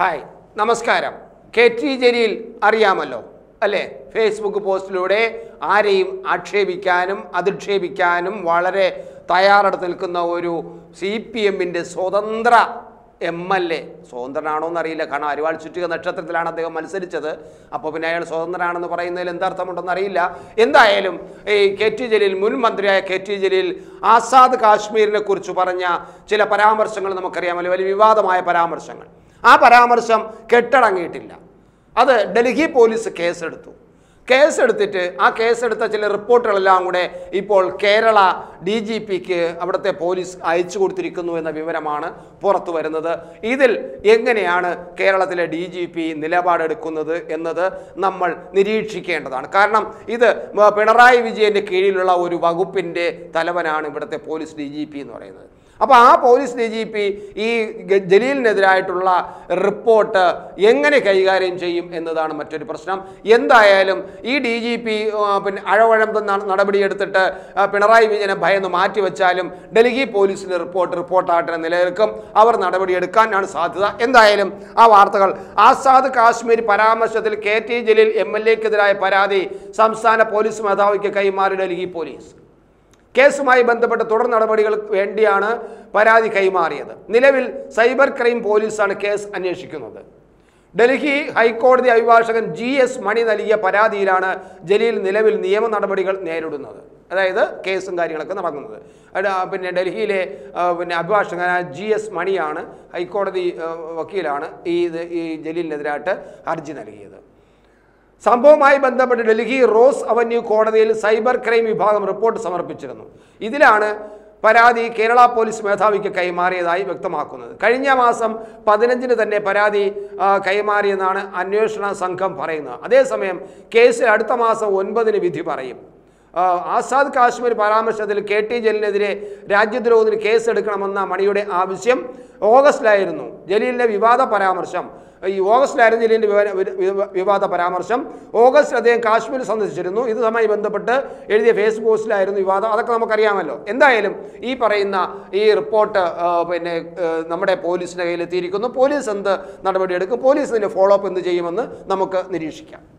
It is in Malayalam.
Hi, Namaskaram. K.T. Jaleel Ariamalo. Ale Facebook post Lude Arim Atrebicanum Adrebicanum Valare Tayaratalkuna CPM in the Sodandra Emale Sondarano Narila Kana Rivalchik and the Chatalana de Malser each other, Apopina Sondarana Parainel and Dartamonarilla, in the Elum, a K.T. Jaleel Mulmandria, K.T. Jaleel Asad Kashmir Kurchuparana, Chila Paramar Sangal Makariamaliva Maya Paramar Sangal. A Paramarsam Ketarangitilla. Other Delhi Police case എടുത്തു കേസ് എടുത്തിട്ട് ആ കേസ് എടുത്ത ചില റിപ്പോർട്ടുകളെല്ലാം കൂടെ ഇപ്പോൾ കേരള ഡിജിപിക്ക് അവിടത്തെ പോലീസ് അയച്ചു കൊടുത്തിരിക്കുന്നു എന്ന വിവരമാണ് പുറത്തു വരുന്നത് ഇതിൽ എങ്ങനെയാണ് കേരളത്തിലെ ഡിജിപി നിലപാട് എടുക്കുന്നത് എന്നത് നമ്മൾ നിരീക്ഷിക്കേണ്ടതാണ് കാരണം ഇത് പിണറായി വിജയന്റെ കീഴിലുള്ള ഒരു വകുപ്പിന്റെ തലവനാണ് ഇവിടത്തെ പോലീസ് ഡിജിപി എന്ന് പറയുന്നത് അപ്പോൾ ആ പോലീസ് ഡിജിപി ഈ ജലീലിനെതിരായിട്ടുള്ള റിപ്പോർട്ട് എങ്ങനെ കൈകാര്യം ചെയ്യും എന്നതാണ് മറ്റൊരു പ്രശ്നം എന്തായാലും ഈ ഡിജിപി പിന്നെ അഴവഴം നടപടി എടുത്തിട്ട് പിണറായി വിജയനെ ഭയന്ന് മാറ്റി വെച്ചാലും ഡൽഹി പോലീസിന്റെ റിപ്പോർട്ട് നിലനിൽക്കും അവർ നടപടി എടുക്കാനാണ് സാധ്യത എന്തായാലും ആ വാർത്തകൾ ആസാദ് കാശ്മീർ പരാമർശത്തിൽ കെ.ടി. ജലീൽ എംഎൽഎക്കെതിരായ പരാതി സംസ്ഥാന പോലീസ് മേധാവിക്ക് കൈമാറി ഡൽഹി പോലീസ് കേസുമായി ബന്ധപ്പെട്ട തുടർ നടപടികൾ വേണ്ടിയാണ് പരാതി കൈമാറിയത് നിലവിൽ സൈബർ ക്രൈം പോലീസാണ് കേസ് അന്വേഷിക്കുന്നത് ഡൽഹി ഹൈക്കോടതി അഭിഭാഷകൻ ജി.എസ്. മണി നൽകിയ പരാതിയിലാണ് ജലീൽ നിലവിൽ നിയമ നടപടികൾ നേരിടുന്നത് അതായത് കേസും കാര്യങ്ങളൊക്കെ നടക്കുന്നത് പിന്നെ ഡൽഹിയിലെ പിന്നെ അഭിഭാഷകനായ ജി.എസ്. മണിയാണ് ഹൈക്കോടതി വക്കീലാണ് ഈ ജലീലിനെതിരായിട്ട് ഹർജി നൽകിയത് സംഭവമായി ബന്ധപ്പെട്ട് ഡൽഹി റോസ് അവന്യൂ കോടതിയിൽ സൈബർ ക്രൈം വിഭാഗം റിപ്പോർട്ട് സമർപ്പിച്ചിരുന്നു ഇതിലാണ് പരാതി കേരള പോലീസ് മേധാവിക്ക് കൈമാറിയതായി വ്യക്തമാക്കുന്നത് കഴിഞ്ഞ മാസം 15-ന് തന്നെ പരാതി കൈമാറിയെന്നാണ് അന്വേഷണ സംഘം പറയുന്നത് അതേസമയം കേസിൽ അടുത്ത മാസം 9-ന് വിധി പറയും ആസാദ് കാശ്മീർ പരാമർശത്തിൽ കെ.ടി. ജലീലിനെതിരെ രാജ്യദ്രോഹത്തിന് കേസ് എടുക്കണമെന്ന മണിയുടെ ആവശ്യം ഓഗസ്റ്റിലായിരുന്നു ജലീലിന്റെ വിവാദ പരാമർശം ഈ ഓഗസ്റ്റിലായിരുന്നു ജലീലിന്റെ വിവാദ പരാമർശം ഓഗസ്റ്റിൽ അദ്ദേഹം കാശ്മീർ സന്ദർശിച്ചിരുന്നു ഇതുമായി ബന്ധപ്പെട്ട് എഴുതിയ ഫേസ്ബുക്ക് പോസ്റ്റിലായിരുന്നു വിവാദം അതൊക്കെ നമുക്കറിയാമല്ലോ എന്തായാലും ഈ പറയുന്ന ഈ റിപ്പോർട്ട് പിന്നെ നമ്മുടെ പോലീസിന്റെ കയ്യിലെത്തിയിരിക്കുന്നു പോലീസ് എന്ത് നടപടിയെടുക്കും പോലീസ് ഇതിന്റെ ഫോളോ അപ്പ് എന്ത് ചെയ്യുമെന്ന് നമുക്ക് നിരീക്ഷിക്കാം